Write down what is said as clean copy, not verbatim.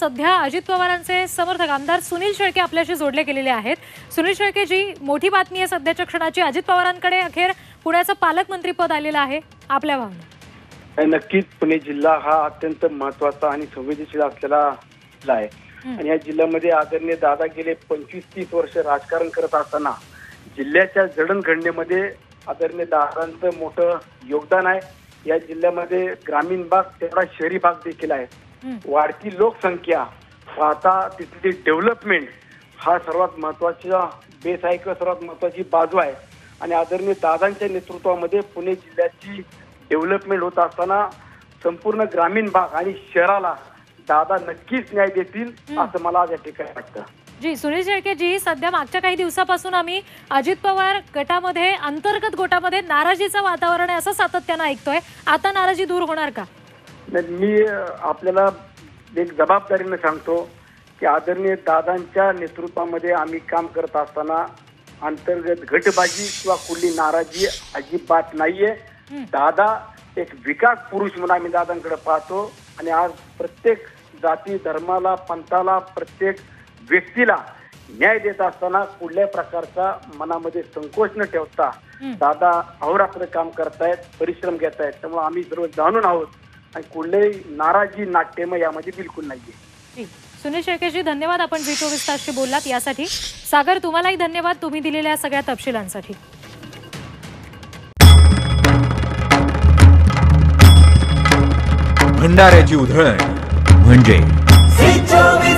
सध्या अजित पवारांचे समर्थक आमदार सुनील शेळके आपल्याशी जोडले गेलेले आहेत। सुनील शेळके जी, मोठी बातमी आहे सध्याच्या क्षणाची, अजित पवारांकडे अखेर पुण्याचं पालकमंत्री पद आलेलं आहे, आपल्या भावना? नक्कीच पुणे जिल्हा हा अत्यंत महत्त्वाचा आणि संवेदनशील असलेला जिल्हा आहे आणि या जिल्ह्यामध्ये आदरणीय दादा गेले 25-30 वर्ष राजकारण करत असताना जिल्ह्याच्या जडणघडणीमध्ये आदरणीय दादांचं मोठं योगदान आहे। या जिल्ह्यामध्ये ग्रामीण भाग तेवढा शहरी भाग देखील आहे। वाढती लोकसंख्या आता तिथली डेव्हलपमेंट हा सर्वात महत्त्वाचा बेस आहे किंवा सर्वात महत्त्वाची बाजू आहे आणि आदरणीय दादांच्या नेतृत्वामध्ये पुणे जिल्ह्याची डेव्हलपमेंट होत असताना संपूर्ण ग्रामीण भाग आणि शहराला दादा नक्कीच न्याय देतील असं मला आज या ठिकाणी वाटतं। जी सुनील शेळके जी, सध्या मागच्या काही दिवसापासून आम्ही अजित पवार गटामध्ये, अंतर्गत गोटामध्ये नाराजीचं वातावरण आहे असं सातत्यानं ऐकतोय, आता नाराजी दूर होणार का? मी आपल्याला एक जबाबदारीने सांगतो की आदरणीय दादांच्या नेतृत्वामध्ये आम्ही काम करत असताना अंतर्गत गटबाजी किंवा कुठली नाराजी अजिबात नाहीये। दादा एक विकास पुरुष म्हणून आम्ही दादांकडे पाहतो आणि आज प्रत्येक जाती धर्माला पंथाला प्रत्येक व्यक्तीला न्याय देत असताना कुठल्या प्रकारचा मनामध्ये संकोच न ठेवता दादा अहोरात्र काम करतायत, परिश्रम घेतायत, त्यामुळे आम्ही सर्व जाणून आहोत आणि कुठल्याही नाराजी नाट्यमय यामध्ये बिलकुल नाहीये। सुनील शेळकेजी धन्यवाद, आपण V24 तासशी बोललात यासाठी। सागर तुम्हालाही धन्यवाद तुम्ही दिलेल्या सगळ्या तपशिलांसाठी। भंडाऱ्याची उधळण म्हणजे